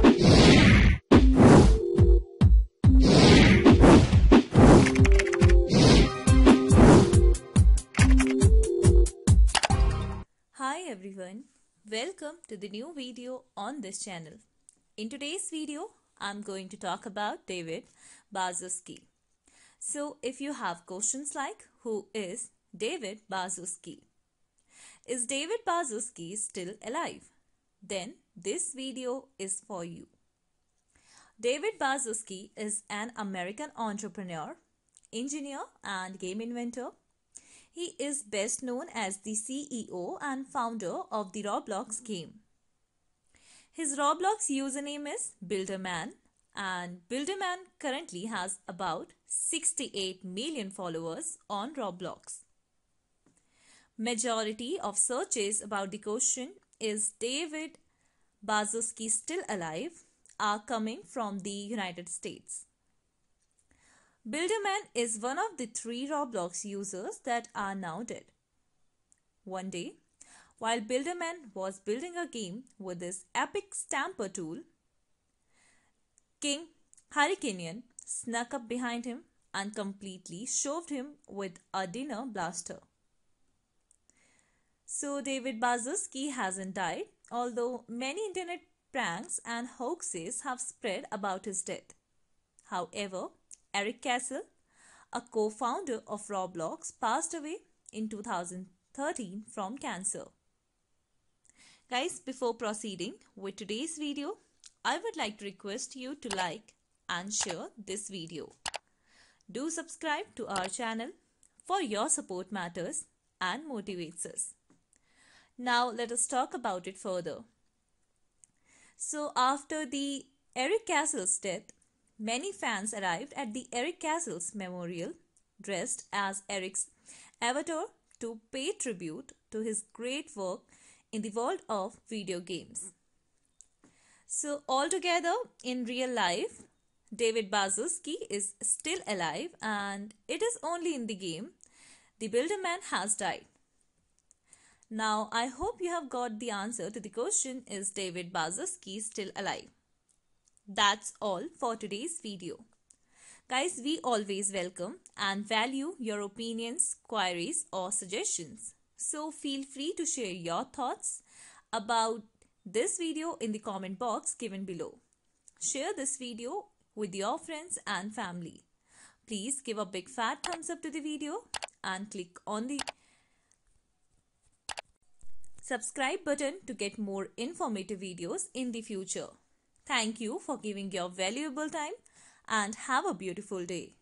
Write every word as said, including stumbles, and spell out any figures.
Hi everyone, welcome to the new video on this channel. In today's video, I'm going to talk about David Baszucki. So if you have questions like who is David Baszucki? Is David Baszucki still alive? Then this video is for you. David Baszucki is an American entrepreneur, engineer and game inventor. He is best known as the C E O and founder of the Roblox game. His Roblox username is BuilderMan, and BuilderMan currently has about sixty-eight million followers on Roblox. Majority of searches about the question "Is David Baszucki still alive?" are coming from the United States. BuilderMan is one of the three Roblox users that are now dead. One day, while BuilderMan was building a game with his epic stamper tool, King Hurricanian snuck up behind him and completely shoved him with a dinner blaster. So David Baszucki hasn't died, although many internet pranks and hoaxes have spread about his death. However, Erik Cassel, a co-founder of Roblox, passed away in two thousand thirteen from cancer. Guys, before proceeding with today's video, I would like to request you to like and share this video. Do subscribe to our channel, for your support matters and motivates us. Now let us talk about it further. So after the Erik Cassel's death, many fans arrived at the Erik Cassel's memorial dressed as Erik's avatar to pay tribute to his great work in the world of video games. So altogether, in real life, David Baszucki is still alive, and it is only in the game the BuilderMan has died. Now I hope you have got the answer to the question, is David Baszucki still alive? That's all for today's video. Guys, we always welcome and value your opinions, queries or suggestions. So feel free to share your thoughts about this video in the comment box given below. Share this video with your friends and family. Please give a big fat thumbs up to the video and click on the subscribe button to get more informative videos in the future. Thank you for giving your valuable time and have a beautiful day.